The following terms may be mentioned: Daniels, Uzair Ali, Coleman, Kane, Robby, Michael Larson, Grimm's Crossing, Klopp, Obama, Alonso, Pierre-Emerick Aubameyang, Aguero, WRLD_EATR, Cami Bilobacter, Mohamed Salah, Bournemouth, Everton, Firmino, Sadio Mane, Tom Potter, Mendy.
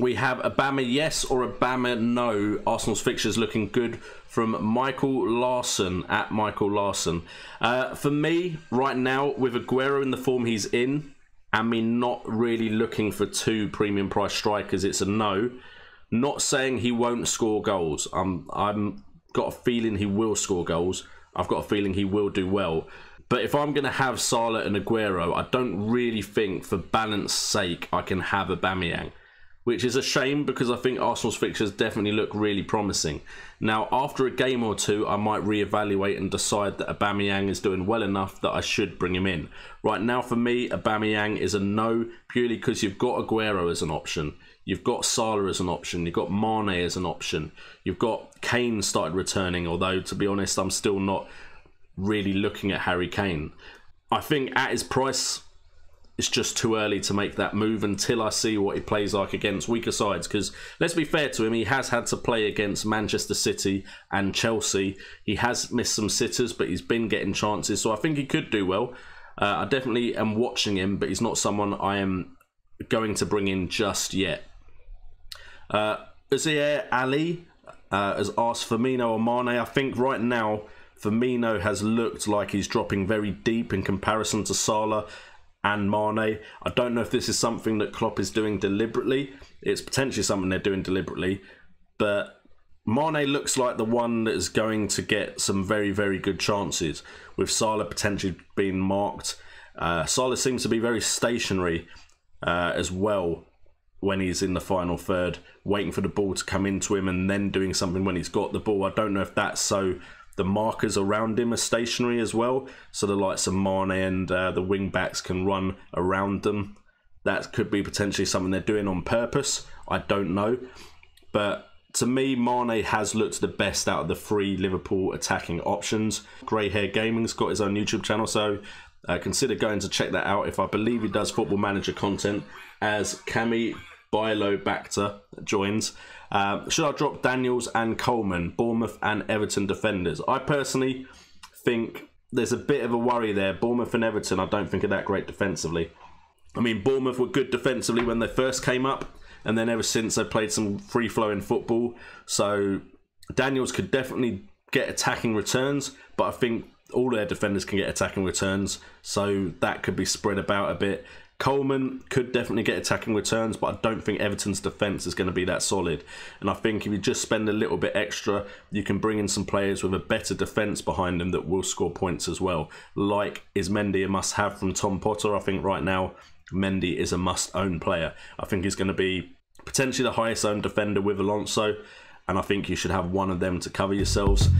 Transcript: We have Obama yes or Obama no. Arsenal's fixtures looking good, from Michael Larson, at Michael Larson. For me, right now, with Aguero in the form he's in, and me not really looking for two premium price strikers, it's a no. Not saying he won't score goals. I'm got a feeling he will score goals. I've got a feeling he will do well. But if I'm going to have Salah and Aguero, I don't really think, for balance sake, I can have Aubameyang. Which is a shame, because I think Arsenal's fixtures definitely look really promising. Now, after a game or two, I might reevaluate and decide that Aubameyang is doing well enough that I should bring him in. Right now, for me, Aubameyang is a no, purely because you've got Aguero as an option. You've got Salah as an option. You've got Mane as an option. You've got Kane started returning, although, to be honest, I'm still not really looking at Harry Kane. I think at his price, it's just too early to make that move until I see what he plays like against weaker sides. Because let's be fair to him, he has had to play against Manchester City and Chelsea. He has missed some sitters, but he's been getting chances. So I think he could do well. I definitely am watching him, but he's not someone I am going to bring in just yet. Uzair Ali has asked Firmino or Mane. I think right now, Firmino has looked like he's dropping very deep in comparison to Salah and Mane. I don't know if this is something that Klopp is doing deliberately. It's potentially something they're doing deliberately, but Mane looks like the one that is going to get some very, very good chances, with Salah potentially being marked. Salah seems to be very stationary as well when he's in the final third, waiting for the ball to come into him and then doing something when he's got the ball. I don't know if that's so the markers around him are stationary as well, so the likes of Mane and the wing backs can run around them. That could be potentially something they're doing on purpose. I don't know. But to me, Mane has looked the best out of the three Liverpool attacking options. Grey Hair Gaming's got his own YouTube channel, so consider going to check that out. If I believe he does Football Manager content, as Cami Bilobacter joins. Should I drop Daniels and Coleman, Bournemouth and Everton defenders? I personally think there's a bit of a worry there. Bournemouth and Everton, I don't think are that great defensively. I mean, Bournemouth were good defensively when they first came up, and then ever since they played some free-flowing football. So Daniels could definitely get attacking returns, but I think all their defenders can get attacking returns, so that could be spread about a bit. Coleman could definitely get attacking returns, but I don't think Everton's defence is going to be that solid. And I think if you just spend a little bit extra, you can bring in some players with a better defence behind them that will score points as well. Like, is Mendy a must-have from Tom Potter? I think right now, Mendy is a must-own player. I think he's going to be potentially the highest-owned defender with Alonso, and I think you should have one of them to cover yourselves.